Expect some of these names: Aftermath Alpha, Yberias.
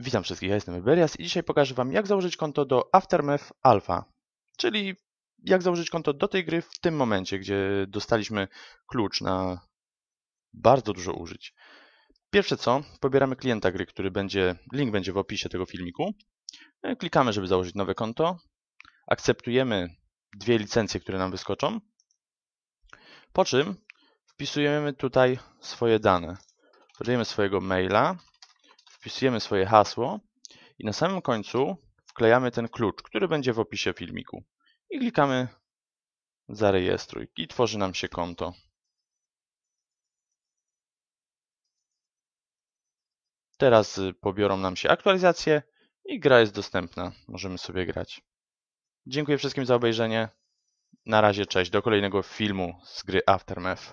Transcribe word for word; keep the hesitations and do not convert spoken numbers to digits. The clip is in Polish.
Witam wszystkich, ja jestem Yberias i dzisiaj pokażę Wam, jak założyć konto do Aftermath Alpha, czyli jak założyć konto do tej gry w tym momencie, gdzie dostaliśmy klucz na bardzo dużo użyć. Pierwsze co, pobieramy klienta gry, który będzie, link będzie w opisie tego filmiku. Klikamy, żeby założyć nowe konto. Akceptujemy dwie licencje, które nam wyskoczą. Po czym wpisujemy tutaj swoje dane. Podajemy swojego maila. Wpisujemy swoje hasło i na samym końcu wklejamy ten klucz, który będzie w opisie filmiku. I klikamy zarejestruj i tworzy nam się konto. Teraz pobiorą nam się aktualizacje i gra jest dostępna. Możemy sobie grać. Dziękuję wszystkim za obejrzenie. Na razie, cześć. Do kolejnego filmu z gry Aftermath.